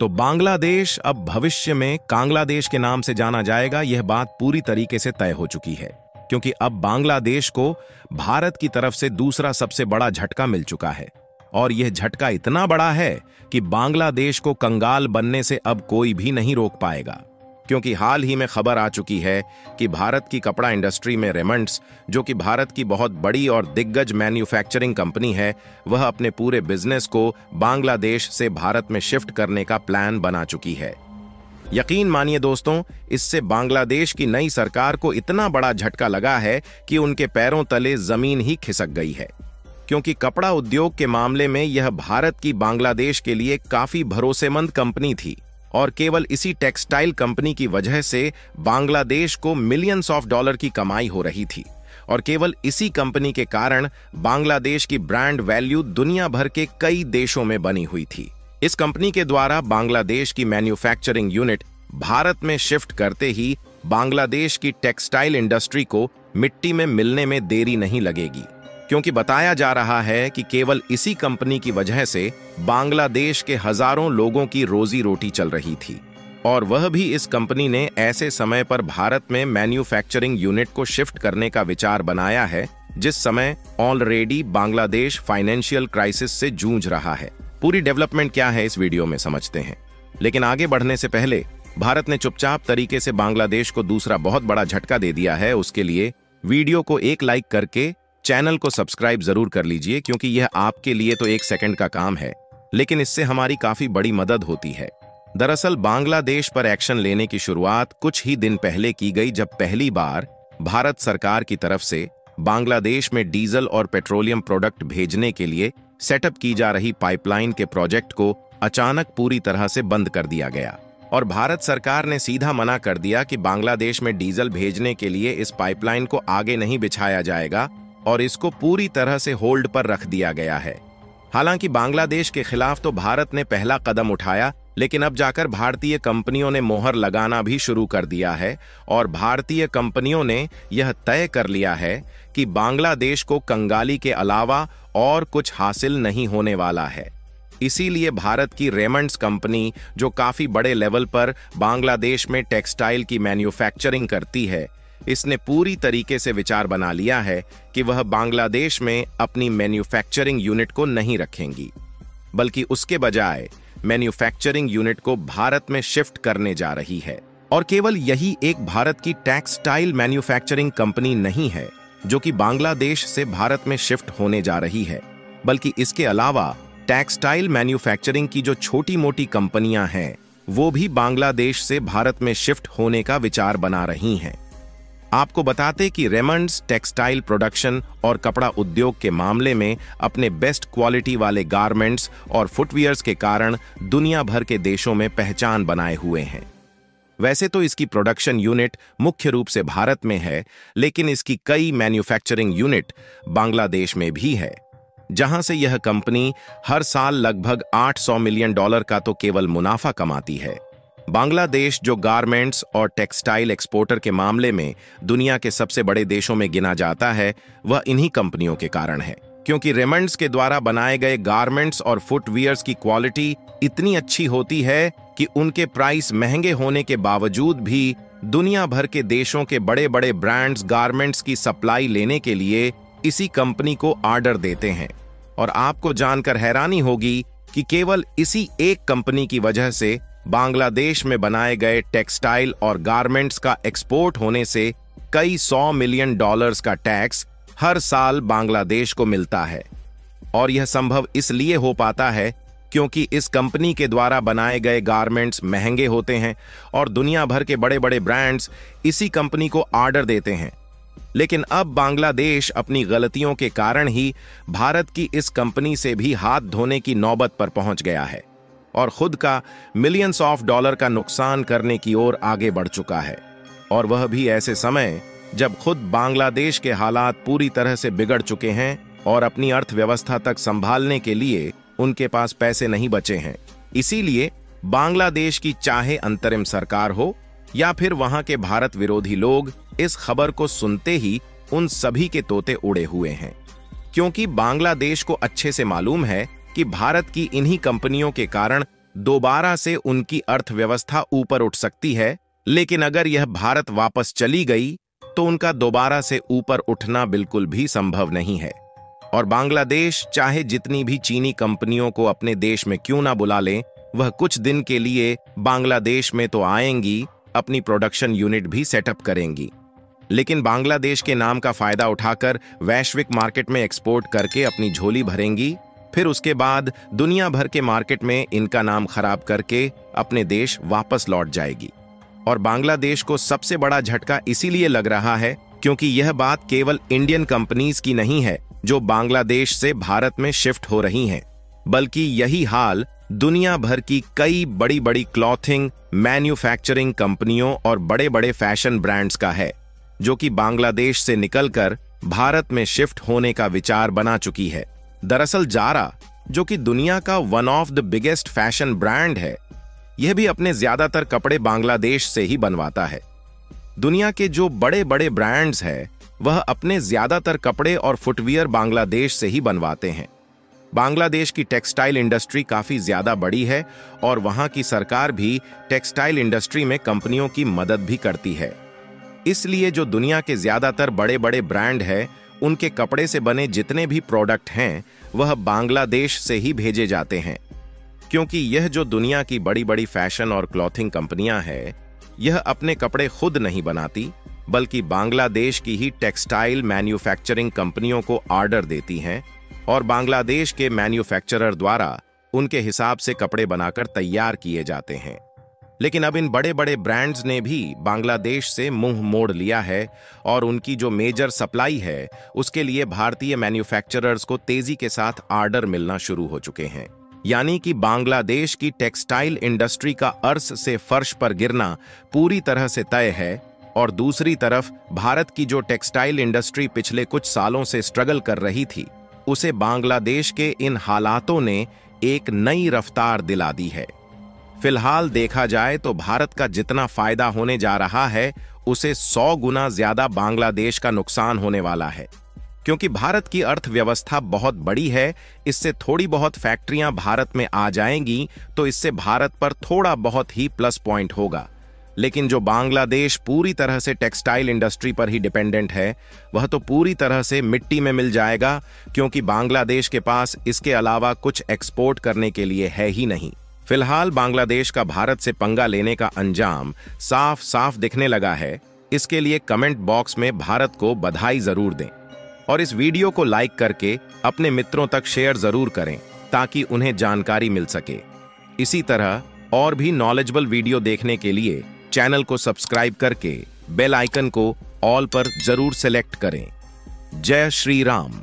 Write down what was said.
तो बांग्लादेश अब भविष्य में कांग्लादेश के नाम से जाना जाएगा, यह बात पूरी तरीके से तय हो चुकी है, क्योंकि अब बांग्लादेश को भारत की तरफ से दूसरा सबसे बड़ा झटका मिल चुका है। और यह झटका इतना बड़ा है कि बांग्लादेश को कंगाल बनने से अब कोई भी नहीं रोक पाएगा, क्योंकि हाल ही में खबर आ चुकी है कि भारत की कपड़ा इंडस्ट्री में रेमंड्स, जो कि भारत की बहुत बड़ी और दिग्गज मैन्युफैक्चरिंग कंपनी है, वह अपने पूरे बिजनेस को बांग्लादेश से भारत में शिफ्ट करने का प्लान बना चुकी है। यकीन मानिए दोस्तों, इससे बांग्लादेश की नई सरकार को इतना बड़ा झटका लगा है कि उनके पैरों तले जमीन ही खिसक गई है, क्योंकि कपड़ा उद्योग के मामले में यह भारत की बांग्लादेश के लिए काफी भरोसेमंद कंपनी थी, और केवल इसी टेक्सटाइल कंपनी की वजह से बांग्लादेश को मिलियंस ऑफ डॉलर की कमाई हो रही थी, और केवल इसी कंपनी के कारण बांग्लादेश की ब्रांड वैल्यू दुनिया भर के कई देशों में बनी हुई थी। इस कंपनी के द्वारा बांग्लादेश की मैन्युफैक्चरिंग यूनिट भारत में शिफ्ट करते ही बांग्लादेश की टेक्सटाइल इंडस्ट्री को मिट्टी में मिलने में देरी नहीं लगेगी, क्योंकि बताया जा रहा है कि केवल इसी कंपनी की वजह से बांग्लादेश के हजारों लोगों की रोजी रोटी चल रही थी, और वह भी इस कंपनी ने ऐसे समय पर भारत में मैन्युफैक्चरिंग यूनिट को शिफ्ट करने का विचार बनाया है, जिस समय ऑलरेडी बांग्लादेश फाइनेंशियल क्राइसिस से जूझ रहा है। पूरी डेवलपमेंट क्या है इस वीडियो में समझते हैं, लेकिन आगे बढ़ने से पहले भारत ने चुपचाप तरीके से बांग्लादेश को दूसरा बहुत बड़ा झटका दे दिया है, उसके लिए वीडियो को एक लाइक करके चैनल को सब्सक्राइब जरूर कर लीजिए, क्योंकि यह आपके लिए तो 1 सेकंड का काम है, लेकिन इससे हमारी काफी बड़ी मदद होती है। दरअसल बांग्लादेश पर एक्शन लेने की शुरुआत कुछ ही दिन पहले की गई, जब पहली बार भारत सरकार की तरफ से बांग्लादेश में डीजल और पेट्रोलियम प्रोडक्ट भेजने के लिए सेटअप की जा रही पाइपलाइन के प्रोजेक्ट को अचानक पूरी तरह से बंद कर दिया गया, और भारत सरकार ने सीधा मना कर दिया कि बांग्लादेश में डीजल भेजने के लिए इस पाइपलाइन को आगे नहीं बिछाया जाएगा, और इसको पूरी तरह से होल्ड पर रख दिया गया है। हालांकि बांग्लादेश के खिलाफ तो भारत ने पहला कदम उठाया, लेकिन अब जाकर भारतीय कंपनियों ने मोहर लगाना भी शुरू कर दिया है, और भारतीय कंपनियों ने यह तय कर लिया है कि बांग्लादेश को कंगाली के अलावा और कुछ हासिल नहीं होने वाला है। इसीलिए भारत की रेमंड्स कंपनी, जो काफी बड़े लेवल पर बांग्लादेश में टेक्सटाइल की मैन्युफैक्चरिंग करती है, इसने पूरी तरीके से विचार बना लिया है कि वह बांग्लादेश में अपनी मैन्युफैक्चरिंग यूनिट को नहीं रखेंगी, बल्कि उसके बजाय मैन्युफैक्चरिंग यूनिट को भारत में शिफ्ट करने जा रही है। और केवल यही एक भारत की टेक्सटाइल मैन्युफैक्चरिंग कंपनी नहीं है जो कि बांग्लादेश से भारत में शिफ्ट होने जा रही है, बल्कि इसके अलावा टेक्सटाइल मैन्युफैक्चरिंग की जो छोटी मोटी कंपनियां हैं वो भी बांग्लादेश से भारत में शिफ्ट होने का विचार बना रही हैं। आपको बताते कि रेमंड्स टेक्सटाइल प्रोडक्शन और कपड़ा उद्योग के मामले में अपने बेस्ट क्वालिटी वाले गारमेंट्स और फुटवियर्स के कारण दुनिया भर के देशों में पहचान बनाए हुए हैं। वैसे तो इसकी प्रोडक्शन यूनिट मुख्य रूप से भारत में है, लेकिन इसकी कई मैन्युफैक्चरिंग यूनिट बांग्लादेश में भी है, जहां से यह कंपनी हर साल लगभग 800 मिलियन डॉलर का तो केवल मुनाफा कमाती है। बांग्लादेश, जो गारमेंट्स और टेक्सटाइल एक्सपोर्टर के मामले में दुनिया के सबसे बड़े देशों में गिना जाता है, वह इन्हीं कंपनियों के कारण है, क्योंकि रेमंड्स के द्वारा बनाए गए गारमेंट्स और फुटवियर्स की क्वालिटी इतनी अच्छी होती है कि उनके प्राइस महंगे होने के बावजूद भी दुनिया भर के देशों के बड़े बड़े ब्रांड्स गारमेंट्स की सप्लाई लेने के लिए इसी कंपनी को ऑर्डर देते हैं। और आपको जानकर हैरानी होगी कि केवल इसी एक कंपनी की वजह से बांग्लादेश में बनाए गए टेक्सटाइल और गारमेंट्स का एक्सपोर्ट होने से कई 100 मिलियन डॉलर्स का टैक्स हर साल बांग्लादेश को मिलता है। और यह संभव इसलिए हो पाता है क्योंकि इस कंपनी के द्वारा बनाए गए गारमेंट्स महंगे होते हैं और दुनिया भर के बड़े बड़े ब्रांड्स इसी कंपनी को ऑर्डर देते हैं। लेकिन अब बांग्लादेश अपनी गलतियों के कारण ही भारत की इस कंपनी से भी हाथ धोने की नौबत पर पहुंच गया है और खुद का मिलियंस ऑफ डॉलर का नुकसान करने की ओर आगे बढ़ चुका है, और वह भी ऐसे समय जब खुद बांग्लादेश के हालात पूरी तरह से बिगड़ चुके हैं और अपनी अर्थव्यवस्था तक संभालने के लिए उनके पास पैसे नहीं बचे हैं। इसीलिए बांग्लादेश की चाहे अंतरिम सरकार हो या फिर वहां के भारत विरोधी लोग, इस खबर को सुनते ही उन सभी के तोते उड़े हुए हैं, क्योंकि बांग्लादेश को अच्छे से मालूम है कि भारत की इन्हीं कंपनियों के कारण दोबारा से उनकी अर्थव्यवस्था ऊपर उठ सकती है, लेकिन अगर यह भारत वापस चली गई तो उनका दोबारा से ऊपर उठना बिल्कुल भी संभव नहीं है। और बांग्लादेश चाहे जितनी भी चीनी कंपनियों को अपने देश में क्यों ना बुला लें, वह कुछ दिन के लिए बांग्लादेश में तो आएंगी, अपनी प्रोडक्शन यूनिट भी सेटअप करेंगी, लेकिन बांग्लादेश के नाम का फायदा उठाकर वैश्विक मार्केट में एक्सपोर्ट करके अपनी झोली भरेंगी, फिर उसके बाद दुनिया भर के मार्केट में इनका नाम खराब करके अपने देश वापस लौट जाएगी। और बांग्लादेश को सबसे बड़ा झटका इसीलिए लग रहा है क्योंकि यह बात केवल इंडियन कंपनीज की नहीं है जो बांग्लादेश से भारत में शिफ्ट हो रही हैं, बल्कि यही हाल दुनिया भर की कई बड़ी बड़ी क्लॉथिंग मैन्युफैक्चरिंग कंपनियों और बड़े बड़े फैशन ब्रांड्स का है, जो कि बांग्लादेश से निकलकर भारत में शिफ्ट होने का विचार बना चुकी है। दरअसल जारा, जो कि दुनिया का one of the biggest fashion brand है, यह भी अपने ज्यादातर कपड़े बांग्लादेश से ही बनवाता है। दुनिया के जो बड़े बड़े ब्रांड्स हैं, वह अपने ज्यादातर कपड़े और फुटवियर बांग्लादेश से ही बनवाते हैं। बांग्लादेश की टेक्सटाइल इंडस्ट्री काफी ज्यादा बड़ी है और वहां की सरकार भी टेक्सटाइल इंडस्ट्री में कंपनियों की मदद भी करती है, इसलिए जो दुनिया के ज्यादातर बड़े बड़े ब्रांड हैं, उनके कपड़े से बने जितने भी प्रोडक्ट हैं वह बांग्लादेश से ही भेजे जाते हैं, क्योंकि यह जो दुनिया की बड़ी बड़ी फैशन और क्लॉथिंग कंपनियां हैं, यह अपने कपड़े खुद नहीं बनाती, बल्कि बांग्लादेश की ही टेक्सटाइल मैन्युफैक्चरिंग कंपनियों को ऑर्डर देती हैं और बांग्लादेश के मैन्युफैक्चरर द्वारा उनके हिसाब से कपड़े बनाकर तैयार किए जाते हैं। लेकिन अब इन बड़े बड़े ब्रांड्स ने भी बांग्लादेश से मुंह मोड़ लिया है और उनकी जो मेजर सप्लाई है उसके लिए भारतीय मैन्युफैक्चरर्स को तेजी के साथ ऑर्डर मिलना शुरू हो चुके हैं। यानी कि बांग्लादेश की टेक्सटाइल इंडस्ट्री का अर्श से फर्श पर गिरना पूरी तरह से तय है और दूसरी तरफ भारत की जो टेक्सटाइल इंडस्ट्री पिछले कुछ सालों से स्ट्रगल कर रही थी, उसे बांग्लादेश के इन हालातों ने एक नई रफ्तार दिला दी है। फिलहाल देखा जाए तो भारत का जितना फायदा होने जा रहा है उसे 100 गुना ज्यादा बांग्लादेश का नुकसान होने वाला है, क्योंकि भारत की अर्थव्यवस्था बहुत बड़ी है। इससे थोड़ी बहुत फैक्ट्रियां भारत में आ जाएंगी तो इससे भारत पर थोड़ा बहुत ही प्लस पॉइंट होगा, लेकिन जो बांग्लादेश पूरी तरह से टेक्सटाइल इंडस्ट्री पर ही डिपेंडेंट है वह तो पूरी तरह से मिट्टी में मिल जाएगा, क्योंकि बांग्लादेश के पास इसके अलावा कुछ एक्सपोर्ट करने के लिए है ही नहीं। फिलहाल बांग्लादेश का भारत से पंगा लेने का अंजाम साफ साफ दिखने लगा है। इसके लिए कमेंट बॉक्स में भारत को बधाई जरूर दें और इस वीडियो को लाइक करके अपने मित्रों तक शेयर जरूर करें ताकि उन्हें जानकारी मिल सके। इसी तरह और भी नॉलेजेबल वीडियो देखने के लिए चैनल को सब्सक्राइब करके बेल आइकन को ऑल पर जरूर सेलेक्ट करें। जय श्री राम।